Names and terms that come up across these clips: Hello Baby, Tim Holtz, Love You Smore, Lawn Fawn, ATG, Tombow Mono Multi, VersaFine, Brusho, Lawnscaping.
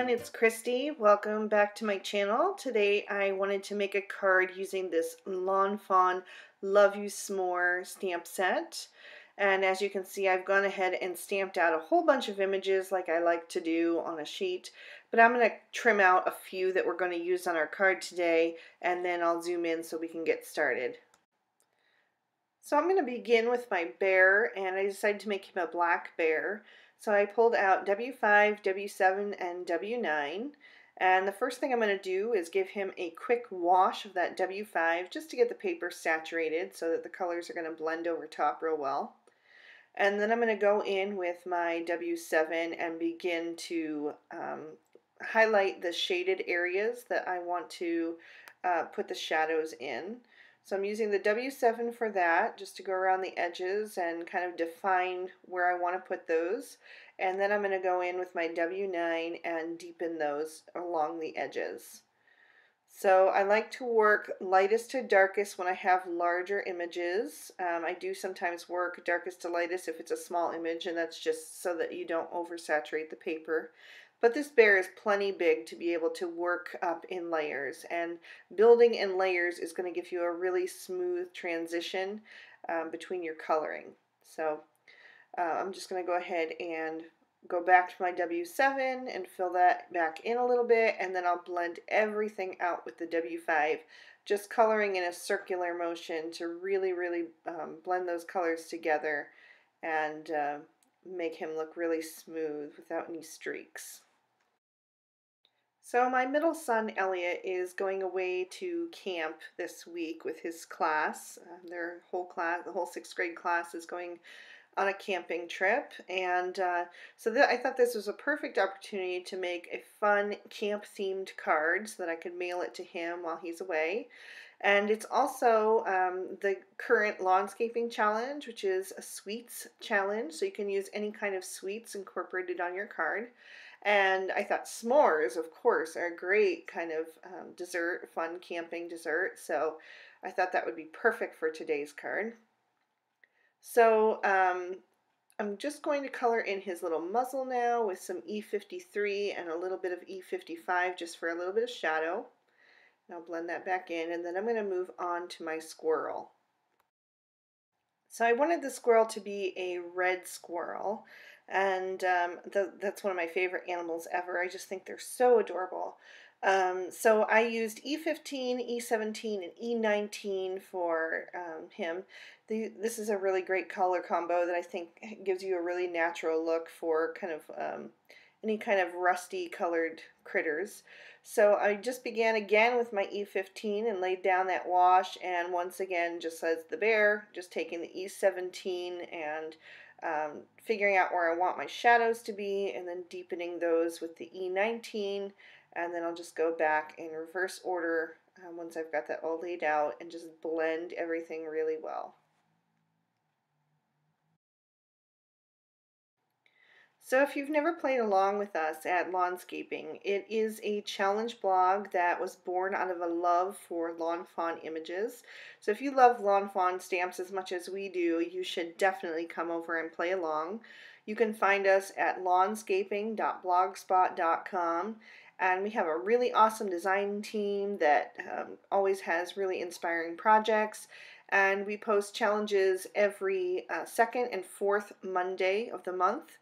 everyone, it's Christy. Welcome back to my channel. Today I wanted to make a card using this Lawn Fawn Love You S'more stamp set. And as you can see, I've gone ahead and stamped out a whole bunch of images like I like to do on a sheet. But I'm going to trim out a few that we're going to use on our card today, and then I'll zoom in so we can get started. So I'm going to begin with my bear, and I decided to make him a black bear. So I pulled out W5, W7, and W9, and the first thing I'm going to do is give him a quick wash of that W5 just to get the paper saturated so that the colors are going to blend over top real well. And then I'm going to go in with my W7 and begin to highlight the shaded areas that I want to put the shadows in. So I'm using the W7 for that, just to go around the edges and kind of define where I want to put those. And then I'm going to go in with my W9 and deepen those along the edges. So I like to work lightest to darkest when I have larger images. I do sometimes work darkest to lightest if it's a small image, and that's just so that you don't oversaturate the paper. But this bear is plenty big to be able to work up in layers, and building in layers is going to give you a really smooth transition between your coloring. So I'm just going to go ahead and go back to my W7 and fill that back in a little bit, and then I'll blend everything out with the W5, just coloring in a circular motion to really blend those colors together and make him look really smooth without any streaks. So my middle son, Elliot, is going away to camp this week with his class. Their whole class, the whole 6th grade class, is going on a camping trip. And so I thought this was a perfect opportunity to make a fun camp-themed card so that I could mail it to him while he's away. And it's also the current Lawnscaping challenge, which is a sweets challenge. So you can use any kind of sweets incorporated on your card. And I thought s'mores, of course, are a great kind of dessert, fun camping dessert. So I thought that would be perfect for today's card. So I'm just going to color in his little muzzle now with some E53 and a little bit of E55 just for a little bit of shadow. I'll blend that back in, and then I'm going to move on to my squirrel. So I wanted the squirrel to be a red squirrel, and that's one of my favorite animals ever. I just think they're so adorable. So I used E15, E17, and E19 for him. This is a really great color combo that I think gives you a really natural look for kind of any kind of rusty colored critters. So I just began again with my E15 and laid down that wash, and once again, just as the bear, just taking the E17 and figuring out where I want my shadows to be, and then deepening those with the E19, and then I'll just go back in reverse order once I've got that all laid out and just blend everything really well. So if you've never played along with us at Lawnscaping, it is a challenge blog that was born out of a love for Lawn Fawn images. So if you love Lawn Fawn stamps as much as we do, you should definitely come over and play along. You can find us at lawnscaping.blogspot.com, and we have a really awesome design team that always has really inspiring projects. And we post challenges every 2nd and 4th Monday of the month.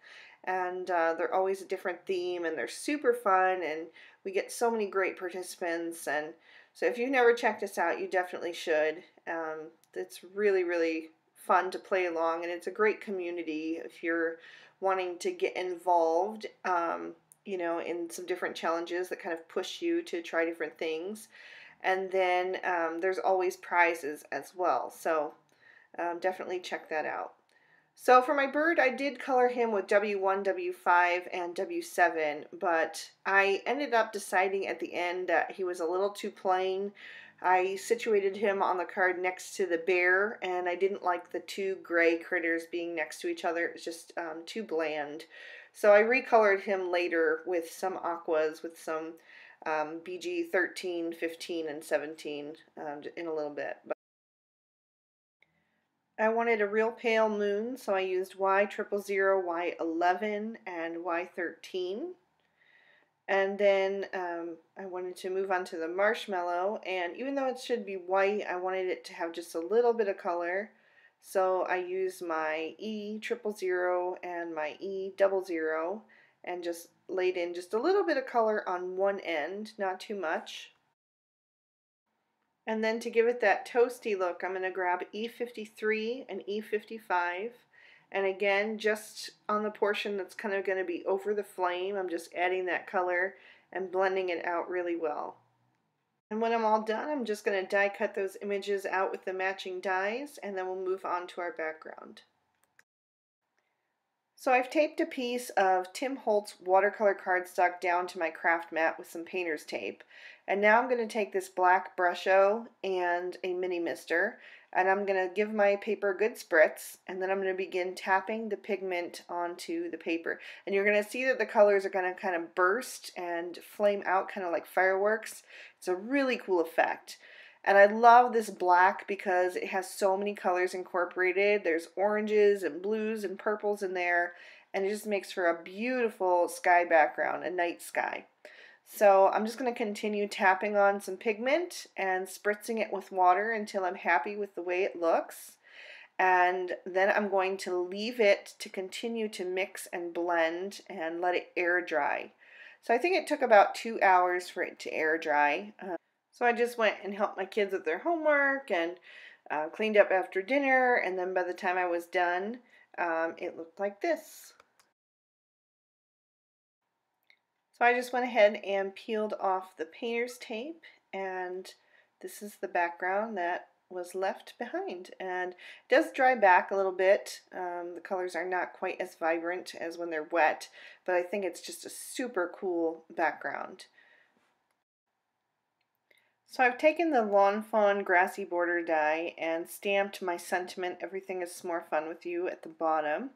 And they're always a different theme, and they're super fun, and we get so many great participants. And so if you've never checked us out, you definitely should. It's really, really fun to play along, and it's a great community if you're wanting to get involved, you know, in some different challenges that kind of push you to try different things. And then there's always prizes as well, so definitely check that out. So for my bird, I did color him with W1, W5, and W7, but I ended up deciding at the end that he was a little too plain. I situated him on the card next to the bear, and I didn't like the two gray critters being next to each other. It was just too bland. So I recolored him later with some aquas, with some BG 13, 15, and 17 in a little bit. But I wanted a real pale moon, so I used Y000, Y11, and Y13. And then I wanted to move on to the marshmallow, and even though it should be white, I wanted it to have just a little bit of color. So I used my E000 and my E00 and just laid in just a little bit of color on one end, not too much. And then to give it that toasty look, I'm going to grab E53 and E55. And again, just on the portion that's kind of going to be over the flame, I'm just adding that color and blending it out really well. And when I'm all done, I'm just going to die cut those images out with the matching dies, and then we'll move on to our background. So I've taped a piece of Tim Holtz watercolor cardstock down to my craft mat with some painter's tape. And now I'm going to take this black Brusho and a mini mister, and I'm going to give my paper a good spritz, and then I'm going to begin tapping the pigment onto the paper. And you're going to see that the colors are going to kind of burst and flame out kind of like fireworks. It's a really cool effect. And I love this black because it has so many colors incorporated. There's oranges and blues and purples in there, and it just makes for a beautiful sky background, a night sky. So I'm just going to continue tapping on some pigment and spritzing it with water until I'm happy with the way it looks. And then I'm going to leave it to continue to mix and blend and let it air dry. So I think it took about 2 hours for it to air dry. So I just went and helped my kids with their homework and cleaned up after dinner, and then by the time I was done, it looked like this. So I just went ahead and peeled off the painter's tape, and this is the background that was left behind. And it does dry back a little bit. The colors are not quite as vibrant as when they're wet, but I think it's just a super cool background. So I've taken the Lawn Fawn Grassy Border die and stamped my sentiment, "Everything is more fun with you," at the bottom.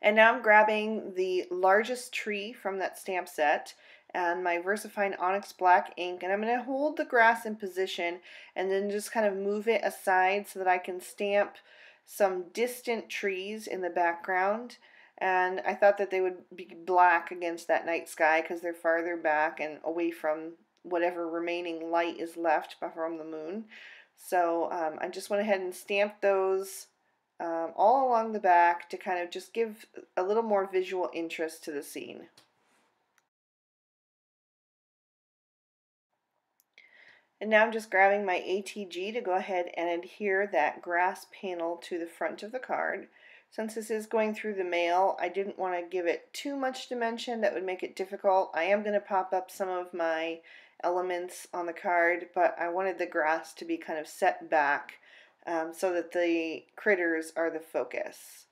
And now I'm grabbing the largest tree from that stamp set and my VersaFine Onyx Black ink, and I'm going to hold the grass in position and then just kind of move it aside so that I can stamp some distant trees in the background. And I thought that they would be black against that night sky because they're farther back and away from whatever remaining light is left from the moon. So I just went ahead and stamped those all along the back to kind of just give a little more visual interest to the scene. And now I'm just grabbing my ATG to go ahead and adhere that grass panel to the front of the card. Since this is going through the mail, I didn't want to give it too much dimension. That would make it difficult. I am going to pop up some of my elements on the card, but I wanted the grass to be kind of set back so that the critters are the focus.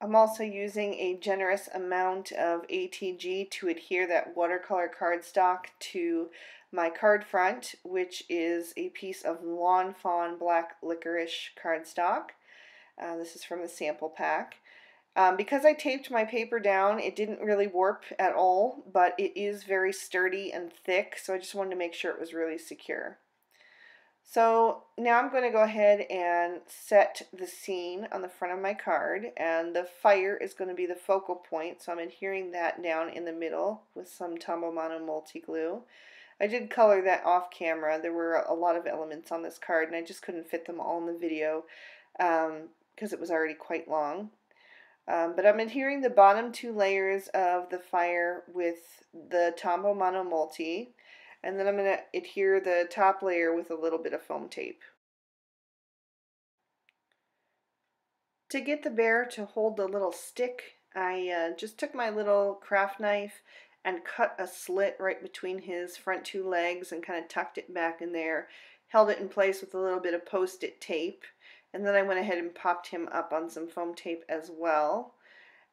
I'm also using a generous amount of ATG to adhere that watercolor cardstock to my card front, which is a piece of Lawn Fawn Black Licorice cardstock. This is from the sample pack. Because I taped my paper down, it didn't really warp at all, but it is very sturdy and thick, so I just wanted to make sure it was really secure. So now I'm going to go ahead and set the scene on the front of my card, and the fire is going to be the focal point, so I'm adhering that down in the middle with some Tombow Mono Multi glue. I did color that off camera. There were a lot of elements on this card, and I just couldn't fit them all in the video because it was already quite long. But I'm adhering the bottom two layers of the fire with the Tombow Mono Multi, and then I'm going to adhere the top layer with a little bit of foam tape. To get the bear to hold the little stick, I just took my little craft knife and cut a slit right between his front two legs and kind of tucked it back in there, held it in place with a little bit of post-it tape, and then I went ahead and popped him up on some foam tape as well.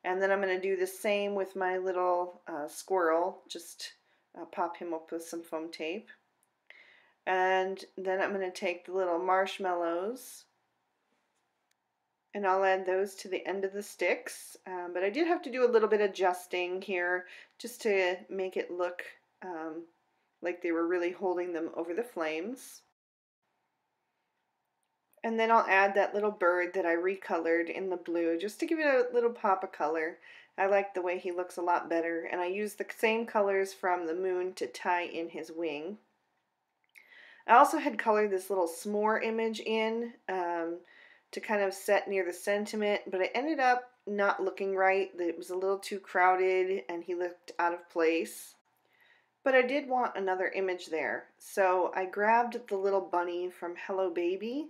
And then I'm going to do the same with my little squirrel, just pop him up with some foam tape. And then I'm going to take the little marshmallows and I'll add those to the end of the sticks, but I did have to do a little bit of adjusting here just to make it look like they were really holding them over the flames. And then I'll add that little bird that I recolored in the blue just to give it a little pop of color, I like the way he looks a lot better, and I used the same colors from the moon to tie in his wing. I also had colored this little s'more image in to kind of set near the sentiment, but it ended up not looking right. It was a little too crowded and he looked out of place. But I did want another image there, so I grabbed the little bunny from Hello Baby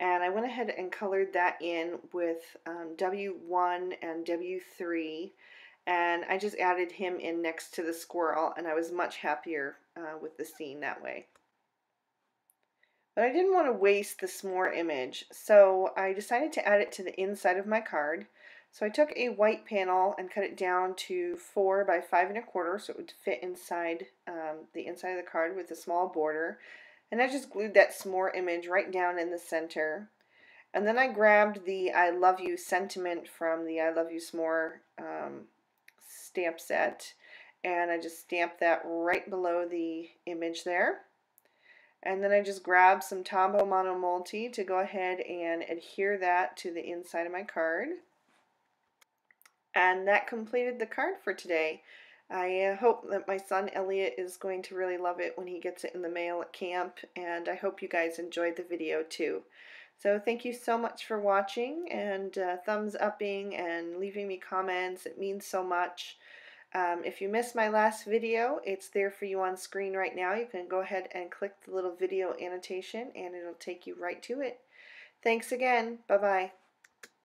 and I went ahead and colored that in with W1 and W3, and I just added him in next to the squirrel, and I was much happier with the scene that way. But I didn't want to waste the s'more image, so I decided to add it to the inside of my card. So I took a white panel and cut it down to 4 by 5 1/4, so it would fit inside the inside of the card with a small border. And I just glued that s'more image right down in the center. And then I grabbed the I Love You sentiment from the I Love You S'more stamp set, and I just stamped that right below the image there. And then I just grabbed some Tombow Mono Multi to go ahead and adhere that to the inside of my card. And that completed the card for today. I hope that my son Elliot is going to really love it when he gets it in the mail at camp, and I hope you guys enjoyed the video too. So thank you so much for watching and thumbs upping and leaving me comments. It means so much. If you missed my last video, it's there for you on screen right now. You can go ahead and click the little video annotation and it'll take you right to it. Thanks again. Bye-bye.